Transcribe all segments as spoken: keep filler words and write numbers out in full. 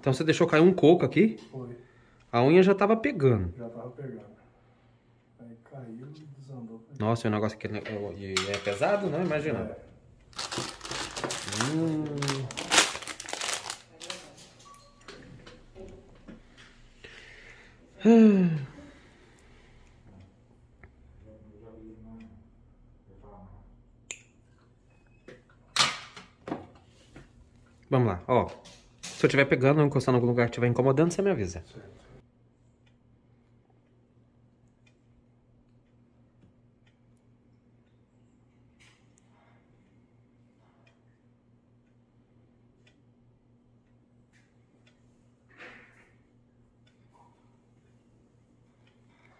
Então você deixou cair um coco aqui? Foi. A unha já tava pegando. Já tava pegando. Aí caiu e desandou. Nossa, o negócio aqui é pesado, não? Imagina. É. Hum. Ah. Vamos lá, ó. Se eu estiver pegando ou encostando em algum lugar que estiver incomodando, você me avisa. Certo.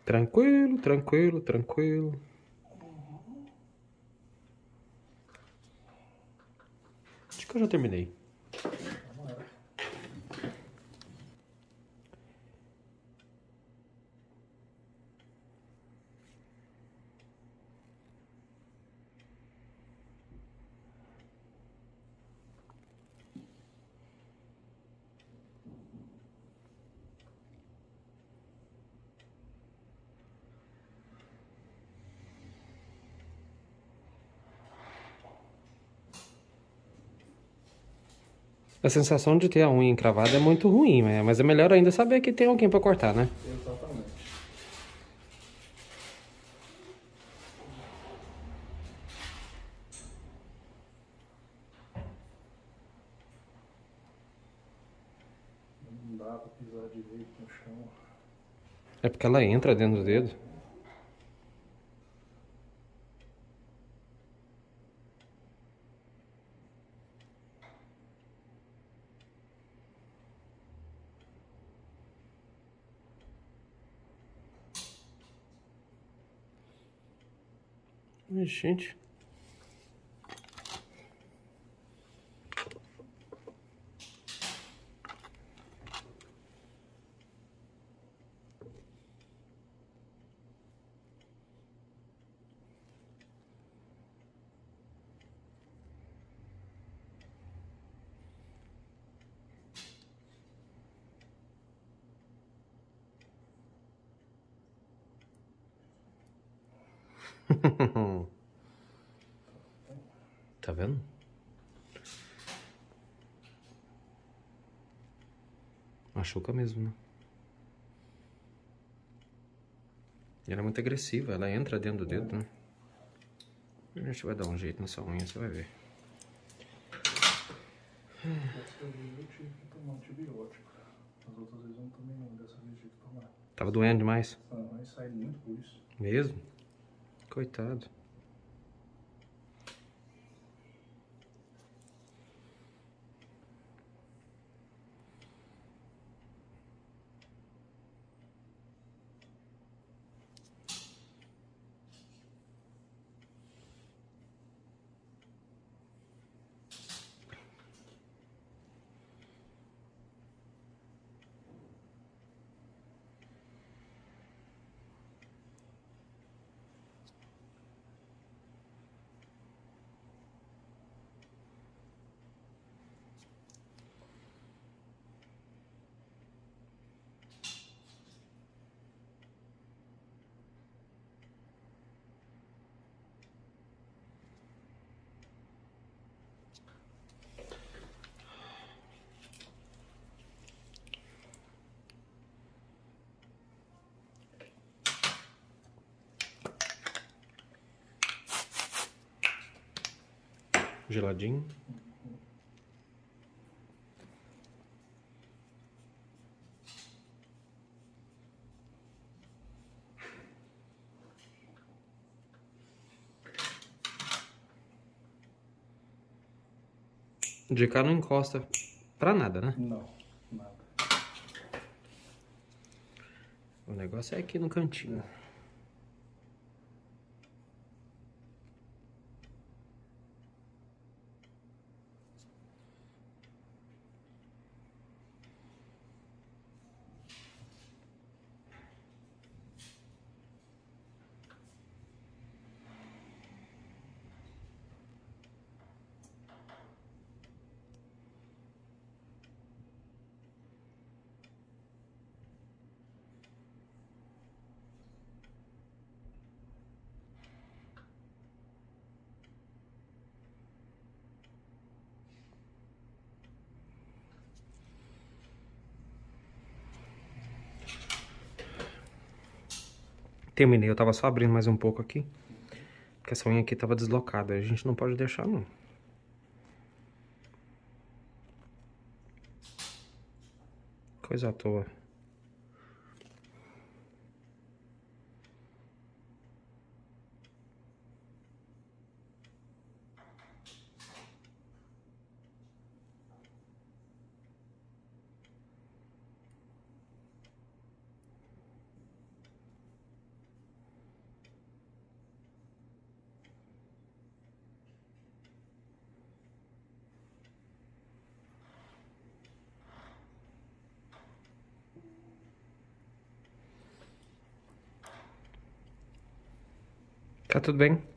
Tranquilo, tranquilo, tranquilo. Acho que eu já terminei. A sensação de ter a unha encravada é muito ruim, né? Mas é melhor ainda saber que tem alguém pra cortar, né? Exatamente. Não dá pra pisar direito no chão. É porque ela entra dentro do dedo. Gente, tá vendo? Machuca mesmo, né? E ela é muito agressiva, ela entra dentro do dedo, né? A gente vai dar um jeito nessa unha, você vai ver. Eu tive que tomar antibiótico. As outras vezes eu não tomei não, dessa vez eu tive que tomar. Tava doendo demais? Não, mas sai muito por isso. Mesmo? Coitado. Geladinho. De cá não encosta pra nada, né? Não, nada. O negócio é aqui no cantinho. terminei, eu tava só abrindo mais um pouco aqui, porque essa unha aqui tava deslocada, a gente não pode deixar não. Coisa à toa. Tá tudo bem? Tá bem.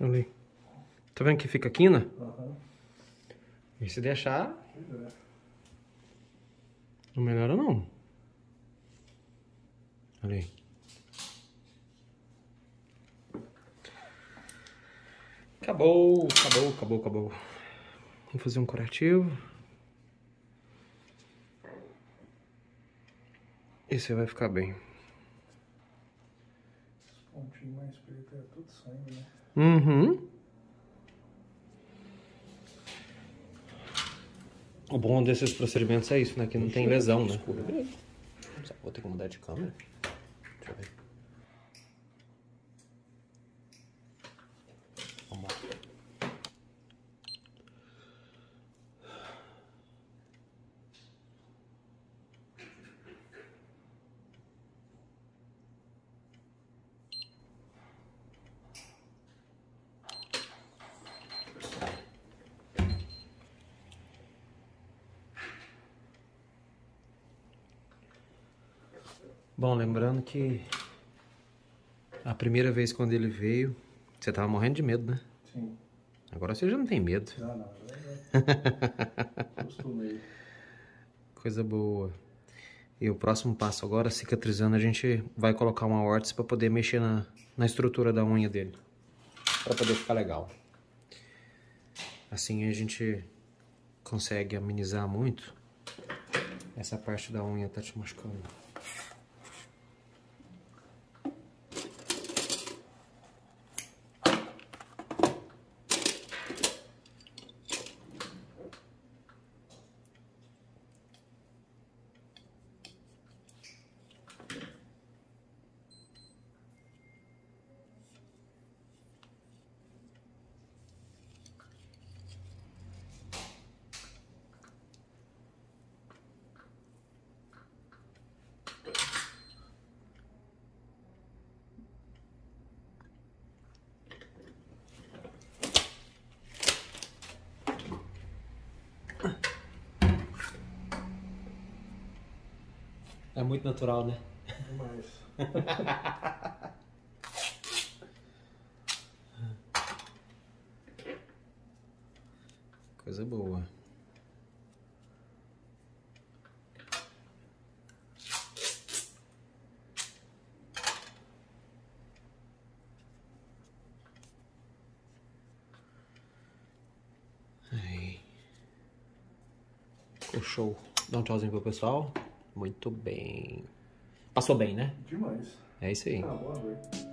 Ali. Tá vendo que fica aqui, né? Uhum. E se deixar, não melhora não. Ali. Acabou, acabou, acabou, acabou. Vou fazer um curativo. E você vai ficar bem. Pontinho mais preto é tudo sangue, né? Uhum. O bom desses procedimentos é isso, né? Que não tem lesão, né? Vou ter que mudar de câmera. Deixa eu ver. Vamos lá. Bom, lembrando que a primeira vez quando ele veio, você tava morrendo de medo, né? Sim. Agora você já não tem medo. Não, não. Eu acostumei. Coisa boa. E o próximo passo agora, cicatrizando, a gente vai colocar uma órtese para poder mexer na, na estrutura da unha dele. Para poder ficar legal. Assim a gente consegue amenizar muito. Essa parte da unha tá te machucando. É muito natural, né? Demais. Coisa boa. Aí. Ficou show. Dá um tchauzinho pro pessoal. Muito bem. Passou bem, né? Demais. É isso aí. Ah, boa noite.